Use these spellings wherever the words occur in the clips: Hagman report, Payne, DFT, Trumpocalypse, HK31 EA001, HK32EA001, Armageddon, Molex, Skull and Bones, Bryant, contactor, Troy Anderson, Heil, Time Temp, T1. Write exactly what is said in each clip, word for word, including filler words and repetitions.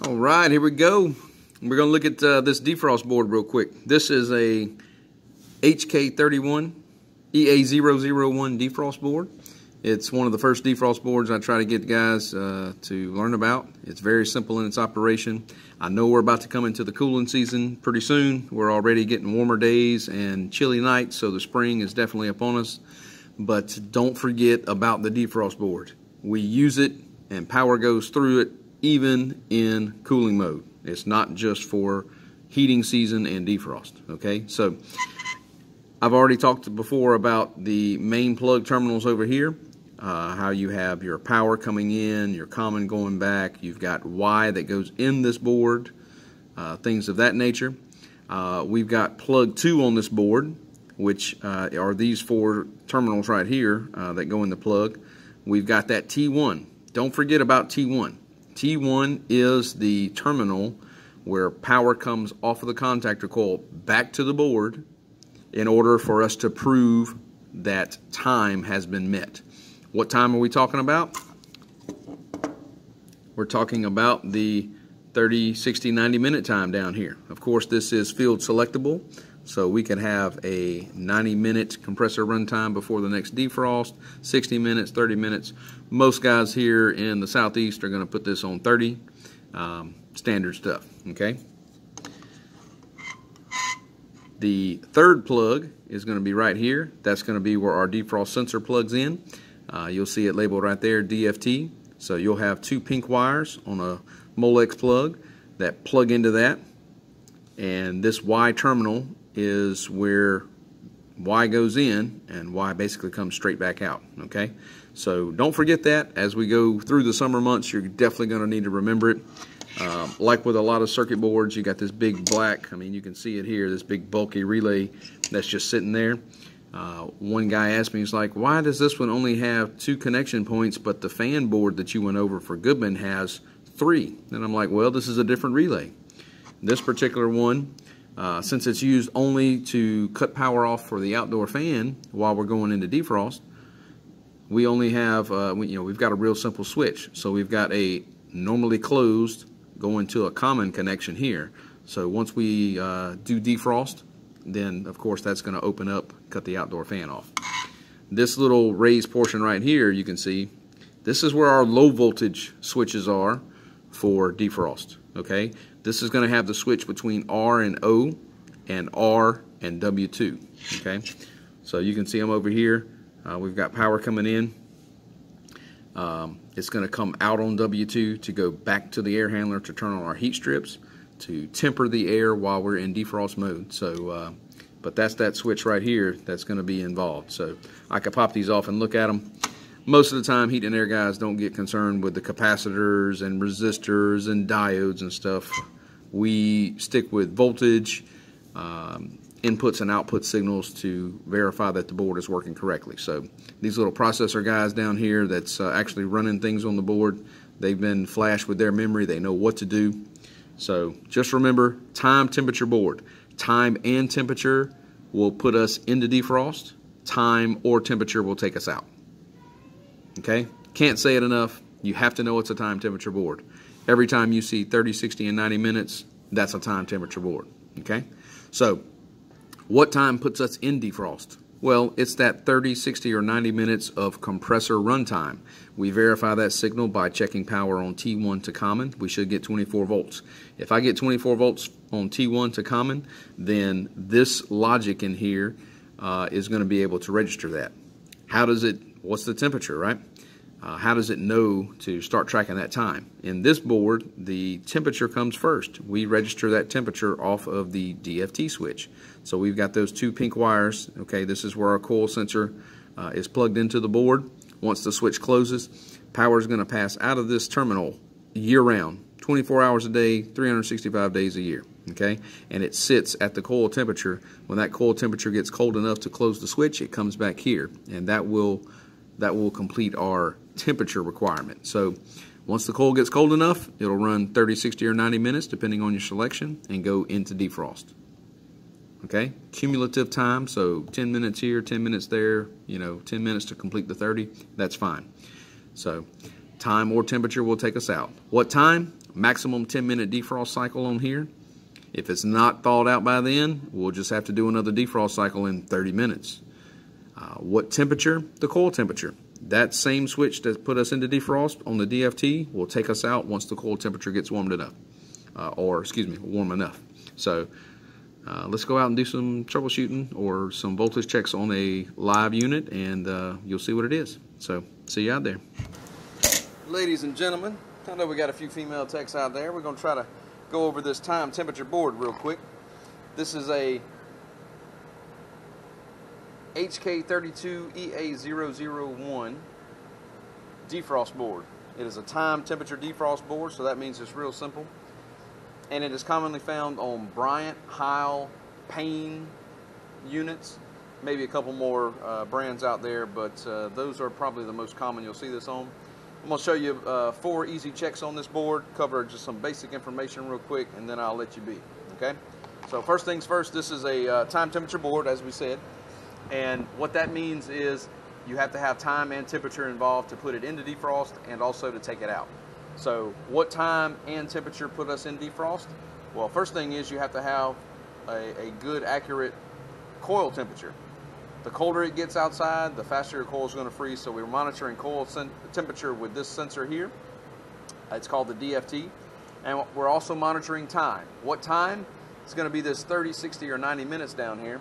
All right, here we go. We're going to look at uh, this defrost board real quick. This is a H K thirty-one E A zero zero one defrost board. It's one of the first defrost boards I try to get guys uh, to learn about. It's very simple in its operation. I know we're about to come into the cooling season pretty soon. We're already getting warmer days and chilly nights, so the spring is definitely upon us. But don't forget about the defrost board. We use it and power goes through it even in cooling mode. It's not just for heating season and defrost, okay? So I've already talked before about the main plug terminals over here, uh, how you have your power coming in, your common going back, you've got Y that goes in this board, uh, things of that nature. Uh, we've got plug two on this board, which uh, are these four terminals right here uh, that go in the plug. We've got that T one. Don't forget about T one. T one is the terminal where power comes off of the contactor coil back to the board in order for us to prove that time has been met. What time are we talking about? We're talking about the thirty, sixty, ninety minute time down here. Of course, this is field selectable, so we can have a ninety minute compressor runtime before the next defrost, sixty minutes, thirty minutes. Most guys here in the southeast are going to put this on thirty, um, standard stuff, okay? The third plug is going to be right here. That's going to be where our defrost sensor plugs in. Uh, you'll see it labeled right there, D F T. So you'll have two pink wires on a Molex plug that plug into that. And this Y terminal is where Y goes in and Y basically comes straight back out, okay? So don't forget that. As we go through the summer months, you're definitely going to need to remember it. Um, like with a lot of circuit boards, you got this big black, I mean, you can see it here, this big bulky relay that's just sitting there. Uh, one guy asked me, he's like, why does this one only have two connection points, but the fan board that you went over for Goodman has three? And I'm like, well, this is a different relay. This particular one, uh, since it's used only to cut power off for the outdoor fan while we're going into defrost, we only have, uh, we, you know, we've got a real simple switch. So we've got a normally closed going to a common connection here. So once we uh, do defrost, then of course that's going to open up, cut the outdoor fan off. This little raised portion right here, you can see, this is where our low voltage switches are for defrost, okay? This is going to have the switch between R and O and R and W two, okay? So you can see them over here. Uh, we've got power coming in. Um, it's going to come out on W two to go back to the air handler to turn on our heat strips to temper the air while we're in defrost mode. So, uh, but that's that switch right here that's going to be involved. So I could pop these off and look at them. Most of the time, heat and air guys don't get concerned with the capacitors and resistors and diodes and stuff. We stick with voltage, um, inputs and output signals to verify that the board is working correctly. So these little processor guys down here that's uh, actually running things on the board, they've been flashed with their memory. They know what to do. So just remember, time, temperature, board. Time and temperature will put us into defrost. Time or temperature will take us out. Okay, can't say it enough. You have to know it's a time temperature board. Every time you see thirty, sixty, and ninety minutes, that's a time temperature board. Okay, so what time puts us in defrost? Well, it's that thirty, sixty, or ninety minutes of compressor runtime. We verify that signal by checking power on T one to common. We should get twenty-four volts. If I get twenty-four volts on T one to common, then this logic in here uh, is going to be able to register that. How does it? What's the temperature, right? Uh, how does it know to start tracking that time? In this board, the temperature comes first. We register that temperature off of the D F T switch. So we've got those two pink wires. Okay, this is where our coil sensor uh, is plugged into the board. Once the switch closes, power is going to pass out of this terminal year-round, twenty-four hours a day, three hundred sixty-five days a year. Okay, and it sits at the coil temperature. When that coil temperature gets cold enough to close the switch, it comes back here, and that will that will complete our temperature requirement. So once the coil gets cold enough, it'll run thirty, sixty, or ninety minutes, depending on your selection, and go into defrost. Okay, cumulative time, so ten minutes here, ten minutes there, you know, ten minutes to complete the thirty, that's fine. So time or temperature will take us out. What time? maximum ten minute defrost cycle on here. If it's not thawed out by then, we'll just have to do another defrost cycle in thirty minutes. Uh, what temperature? The coil temperature. That same switch that put us into defrost on the D F T will take us out once the coil temperature gets warmed enough, uh, or excuse me, warm enough. So uh, let's go out and do some troubleshooting or some voltage checks on a live unit, and uh, you'll see what it is. So see you out there. Ladies and gentlemen, I know we got a few female techs out there. We're going to try to go over this time temperature board real quick. This is a H K thirty-two E A zero zero one defrost board. It is a time temperature defrost board, so that means it's real simple. And it is commonly found on Bryant, Heil, Payne units. Maybe a couple more uh, brands out there, but uh, those are probably the most common you'll see this on. I'm going to show you uh, four easy checks on this board, cover just some basic information real quick, and then I'll let you be. Okay? So first things first, this is a uh, time temperature board, as we said. And what that means is you have to have time and temperature involved to put it into defrost and also to take it out. So what time and temperature put us in defrost? Well, first thing is you have to have a, a good, accurate coil temperature. The colder it gets outside, the faster your coil is going to freeze. So we're monitoring coil temperature with this sensor here. It's called the D F T. And we're also monitoring time. What time? It's going to be this thirty, sixty, or ninety minutes down here.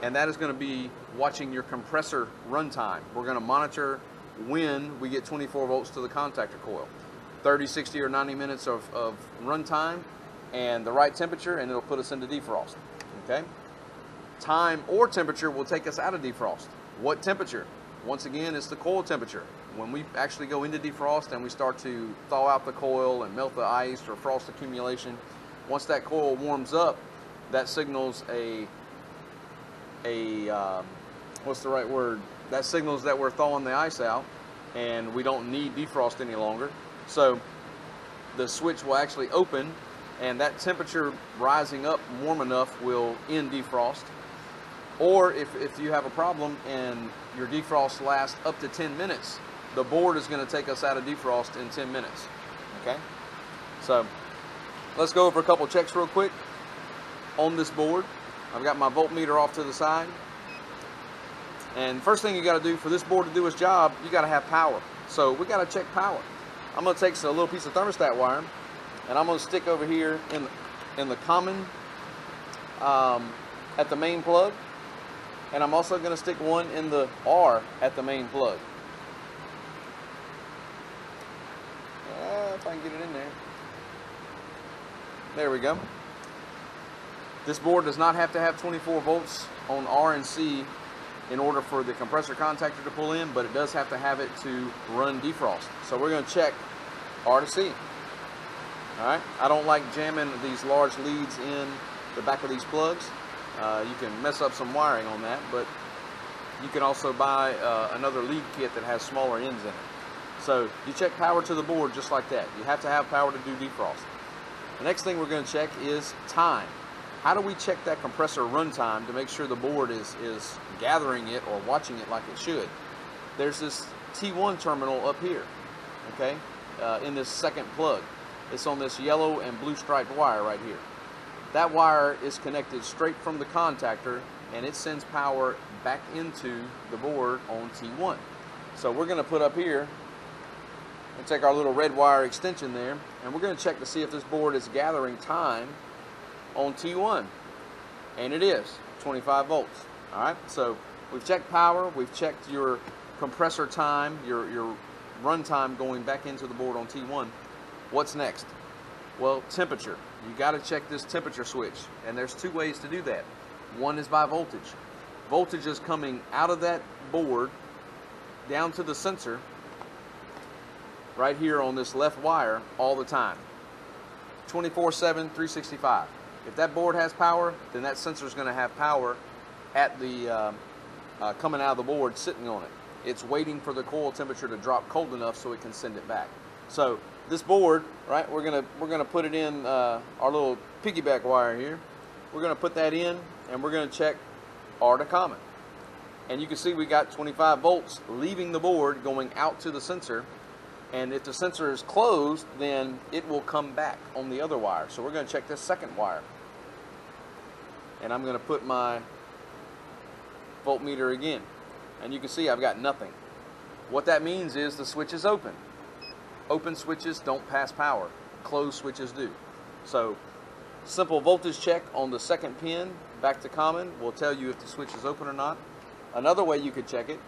And that is going to be watching your compressor runtime. We're going to monitor when we get twenty-four volts to the contactor coil. thirty, sixty, or ninety minutes of, of runtime and the right temperature, and it'll put us into defrost. Okay? Time or temperature will take us out of defrost. What temperature? Once again, it's the coil temperature. When we actually go into defrost and we start to thaw out the coil and melt the ice or frost accumulation, once that coil warms up, that signals a, a um, what's the right word? That signals that we're thawing the ice out and we don't need defrost any longer. So the switch will actually open, and that temperature rising up warm enough will end defrost. Or if, if you have a problem and your defrost lasts up to ten minutes, the board is going to take us out of defrost in ten minutes. Okay? So let's go over a couple checks real quick on this board. I've got my voltmeter off to the side. And first thing you got to do for this board to do its job, you got to have power. So we got to check power. I'm going to take a little piece of thermostat wire, and I'm going to stick over here in in the common um, at the main plug, and I'm also going to stick one in the R at the main plug. Uh, if I can get it in there. There we go. This board does not have to have twenty-four volts on R and C in order for the compressor contactor to pull in, but it does have to have it to run defrost. So we're going to check R to C. All right, I don't like jamming these large leads in the back of these plugs. Uh, you can mess up some wiring on that, but you can also buy uh, another lead kit that has smaller ends in it. So you check power to the board just like that. You have to have power to do defrost. The next thing we're going to check is time. How do we check that compressor runtime to make sure the board is, is gathering it or watching it like it should? There's this T one terminal up here, okay, uh, in this second plug. It's on this yellow and blue striped wire right here. That wire is connected straight from the contactor, and it sends power back into the board on T one. So we're going to put up here and take our little red wire extension there, and we're going to check to see if this board is gathering time on T one. And it is twenty-five volts. All right, so we've checked power, we've checked your compressor time, your, your run time going back into the board on T one. What's next? Well, temperature. You got to check this temperature switch, and there's two ways to do that. One is by voltage. Voltage is coming out of that board down to the sensor right here on this left wire all the time, twenty-four seven, three sixty-five. If that board has power, then that sensor is going to have power at the uh, uh, coming out of the board, sitting on it. It's waiting for the coil temperature to drop cold enough so it can send it back. So this board, right, we're gonna we're gonna put it in uh, our little piggyback wire here. We're gonna put that in, and we're gonna check R to common. And you can see we got twenty-five volts leaving the board, going out to the sensor, And if the sensor is closed, then it will come back on the other wire. So we're going to check this second wire. And I'm going to put my voltmeter again. And you can see I've got nothing. What that means is the switch is open. Open switches don't pass power. Closed switches do. So simple voltage check on the second pin, back to common, will tell you if the switch is open or not. Another way you could check it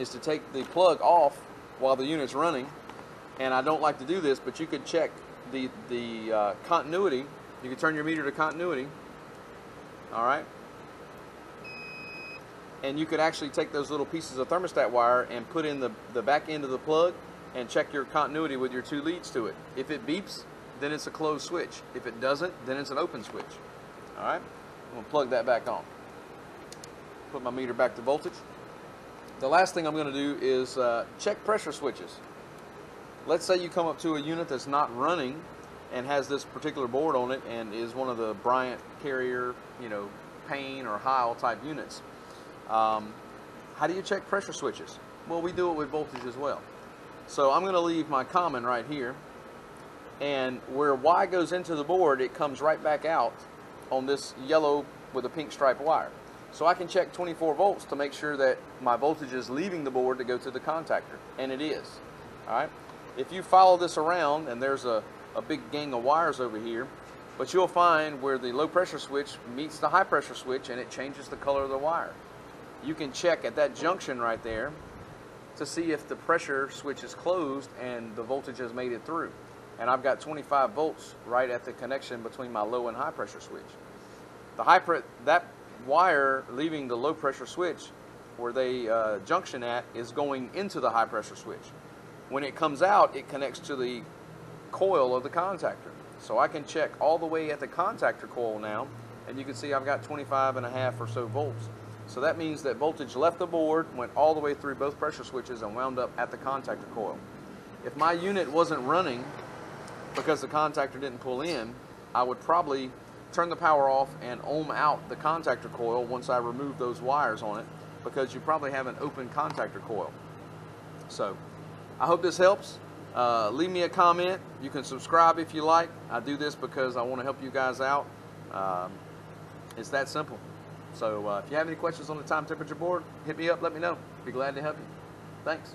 is to take the plug off while the unit's running, and I don't like to do this, but you could check the, the uh, continuity. You could turn your meter to continuity, all right? And you could actually take those little pieces of thermostat wire and put in the, the back end of the plug and check your continuity with your two leads to it. If it beeps, then it's a closed switch. If it doesn't, then it's an open switch, all right? I'm gonna plug that back on. Put my meter back to voltage. The last thing I'm going to do is uh, check pressure switches. Let's say you come up to a unit that's not running and has this particular board on it and is one of the Bryant carrier, you know, Payne or Heil type units. Um, how do you check pressure switches? Well, we do it with voltage as well. So I'm going to leave my common right here, and where Y goes into the board, it comes right back out on this yellow with a pink stripe wire. So I can check twenty-four volts to make sure that my voltage is leaving the board to go to the contactor, and it is. All right. If you follow this around, and there's a, a big gang of wires over here, but you'll find where the low pressure switch meets the high pressure switch, and it changes the color of the wire. You can check at that junction right there to see if the pressure switch is closed and the voltage has made it through. And I've got twenty-five volts right at the connection between my low and high pressure switch. The high pre that wire leaving the low pressure switch where they uh, junction at is going into the high pressure switch. When it comes out, it connects to the coil of the contactor. So I can check all the way at the contactor coil now, and you can see I've got twenty-five and a half or so volts. So that means that voltage left the board, went all the way through both pressure switches, and wound up at the contactor coil. If my unit wasn't running because the contactor didn't pull in, I would probably turn the power off and ohm out the contactor coil once I remove those wires on it, because you probably have an open contactor coil. So I hope this helps. Uh, leave me a comment. You can subscribe if you like. I do this because I want to help you guys out. Um, it's that simple. So uh, if you have any questions on the time temperature board, hit me up, let me know. Be glad to help you. Thanks.